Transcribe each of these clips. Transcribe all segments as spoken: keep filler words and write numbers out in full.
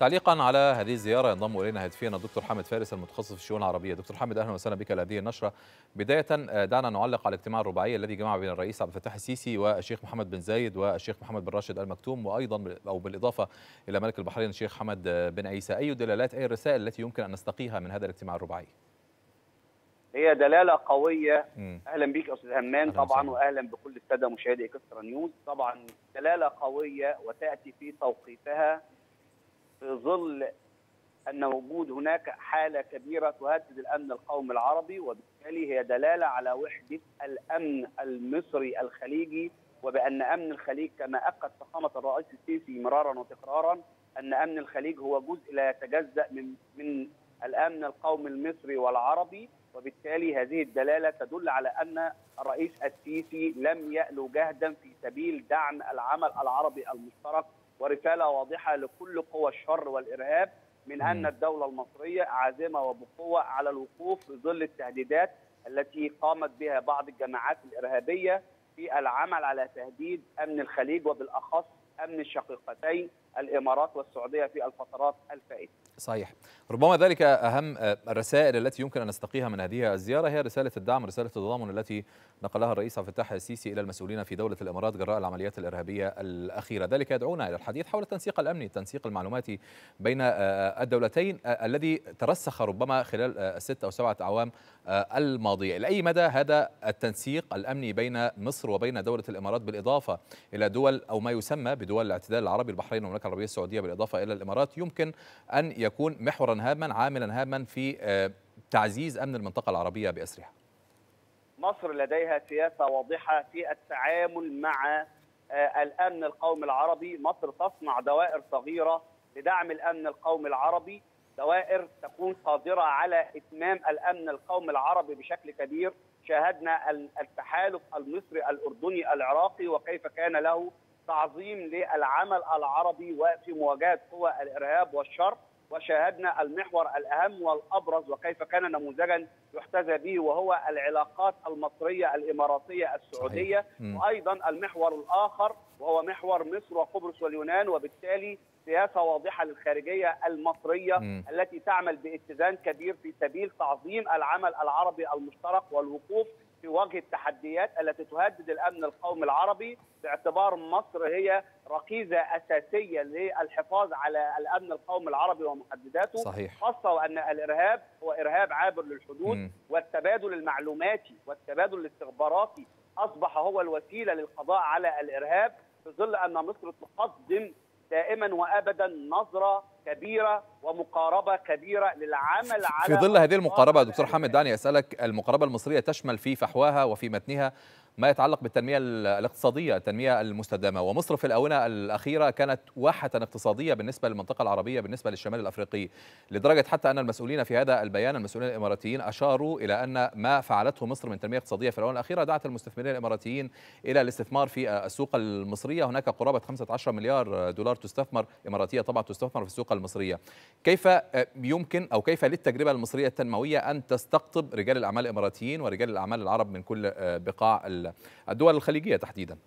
تعليقا على هذه الزيارة ينضم إلينا هاتفيا الدكتور حامد فارس المتخصص في الشؤون العربية. دكتور حامد، أهلا وسهلا بك لهذه النشرة. بداية دعنا نعلق على الاجتماع الرباعي الذي جمع بين الرئيس عبد الفتاح السيسي والشيخ محمد بن زايد والشيخ محمد بن راشد المكتوم، وأيضا أو بالإضافة إلى ملك البحرين الشيخ حمد بن عيسى. أي دلالات، أي رسائل التي يمكن أن نستقيها من هذا الاجتماع الرباعي؟ هي دلالة قوية. أهلا بك أستاذ همام طبعا، وأهلا بكل السادة مشاهدي كسرى نيوز. طبعا دلالة قوية وتأتي في توقيتها في ظل أن وجود هناك حالة كبيرة تهدد الأمن القومي العربي، وبالتالي هي دلالة على وحدة الأمن المصري الخليجي، وبأن أمن الخليج كما أكد فخامة الرئيس السيسي مرارا وتكرارا أن أمن الخليج هو جزء لا يتجزأ من من الأمن القومي المصري والعربي. وبالتالي هذه الدلالة تدل على أن الرئيس السيسي لم يألو جهدا في سبيل دعم العمل العربي المشترك، ورسالة واضحة لكل قوى الشر والإرهاب من أن الدولة المصرية عازمة وبقوة على الوقوف في ظل التهديدات التي قامت بها بعض الجماعات الإرهابية في العمل على تهديد أمن الخليج، وبالأخص أمن الشقيقتين الإمارات والسعودية في الفترات الفائتة. صحيح، ربما ذلك أهم الرسائل التي يمكن أن نستقيها من هذه الزيارة، هي رسالة الدعم، رسالة التضامن التي نقلها الرئيس عبد الفتاح السيسي إلى المسؤولين في دولة الإمارات جراء العمليات الإرهابية الأخيرة. ذلك يدعونا إلى الحديث حول التنسيق الأمني، التنسيق المعلوماتي بين الدولتين الذي ترسخ ربما خلال الست أو سبعة أعوام الماضية. إلى أي مدى هذا التنسيق الأمني بين مصر وبين دولة الإمارات، بالإضافة إلى دول أو ما يسمى بدول الاعتدال العربي، البحرين والمملكة العربية السعودية بالإضافة إلى الإمارات، يمكن أن يكون محورا هاما، عاملا هاما في تعزيز أمن المنطقة العربية بأسرها؟ مصر لديها سياسة واضحة في التعامل مع الأمن القومي العربي. مصر تصنع دوائر صغيرة لدعم الأمن القومي العربي، دوائر تكون قادرة على إتمام الأمن القومي العربي بشكل كبير. شاهدنا التحالف المصري الأردني العراقي وكيف كان له تعظيم للعمل العربي وفي مواجهة قوى الإرهاب والشر، وشاهدنا المحور الأهم والأبرز وكيف كان نموذجا يحتذى به، وهو العلاقات المصرية الإماراتية السعودية. وأيضا المحور الآخر وهو محور مصر وقبرص واليونان، وبالتالي سياسة واضحة للخارجية المصرية م. التي تعمل باتزان كبير في سبيل تعظيم العمل العربي المشترك والوقوف في وجه التحديات التي تهدد الأمن القومي العربي، باعتبار مصر هي ركيزة أساسية للحفاظ على الأمن القومي العربي ومحدداته. صحيح. خاصة وأن الإرهاب هو إرهاب عابر للحدود، م. والتبادل المعلوماتي والتبادل الاستخباراتي أصبح هو الوسيلة للقضاء على الإرهاب، في ظل أن مصر تقدم دائما وابدا نظره كبيره ومقاربه كبيره للعمل على في ظل هذه المقاربه. دكتور حامد، دعني اسالك، المقاربه المصريه تشمل في فحواها وفي متنها ما يتعلق بالتنميه الاقتصاديه، التنميه المستدامه، ومصر في الاونه الاخيره كانت واحه اقتصاديه بالنسبه للمنطقه العربيه، بالنسبه للشمال الافريقي، لدرجه حتى ان المسؤولين في هذا البيان، المسؤولين الاماراتيين، اشاروا الى ان ما فعلته مصر من تنميه اقتصاديه في الاونه الاخيره دعت المستثمرين الاماراتيين الى الاستثمار في السوق المصريه. هناك قرابه خمسة عشر مليار دولار تستثمر، اماراتيه طبعا، تستثمر في السوق المصريه. كيف يمكن او كيف للتجربه المصريه التنمويه ان تستقطب رجال الاعمال الاماراتيين ورجال الاعمال العرب من كل بقاع الدول الخليجية تحديدا؟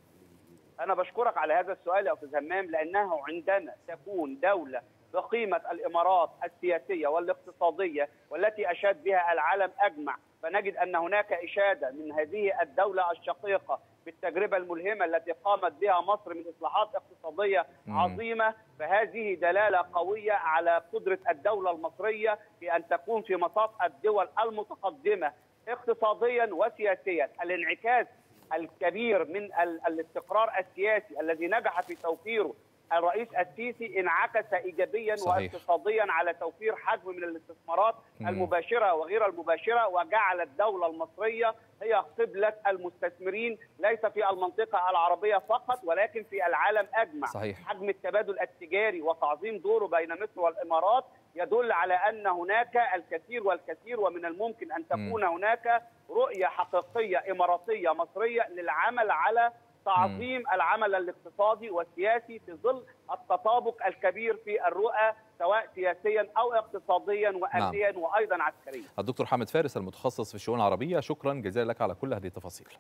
أنا بشكرك على هذا السؤال يا أستاذ همام، لأنه عندما تكون دولة بقيمة الإمارات السياسية والاقتصادية والتي أشاد بها العالم أجمع، فنجد أن هناك إشادة من هذه الدولة الشقيقة بالتجربة الملهمة التي قامت بها مصر من إصلاحات اقتصادية عظيمة. فهذه دلالة قوية على قدرة الدولة المصرية في أن تكون في مصاف الدول المتقدمة اقتصاديا وسياسيا. الانعكاس الكبير من الاستقرار السياسي الذي نجح في توفيره الرئيس السيسي انعكس ايجابيا واقتصاديا على توفير حجم من الاستثمارات المباشره وغير المباشره، وجعل الدوله المصريه هي قبله المستثمرين ليس في المنطقه العربيه فقط ولكن في العالم اجمع. صحيح. حجم التبادل التجاري وتعظيم دوره بين مصر والامارات يدل على ان هناك الكثير والكثير، ومن الممكن ان تكون هناك رؤيه حقيقيه اماراتيه مصريه للعمل على تعظيم العمل الاقتصادي والسياسي في ظل التطابق الكبير في الرؤى سواء سياسيا او اقتصاديا وأمنيا. نعم. وايضا عسكريا. الدكتور حامد فارس المتخصص في الشؤون العربية، شكرا جزيلا لك على كل هذه التفاصيل.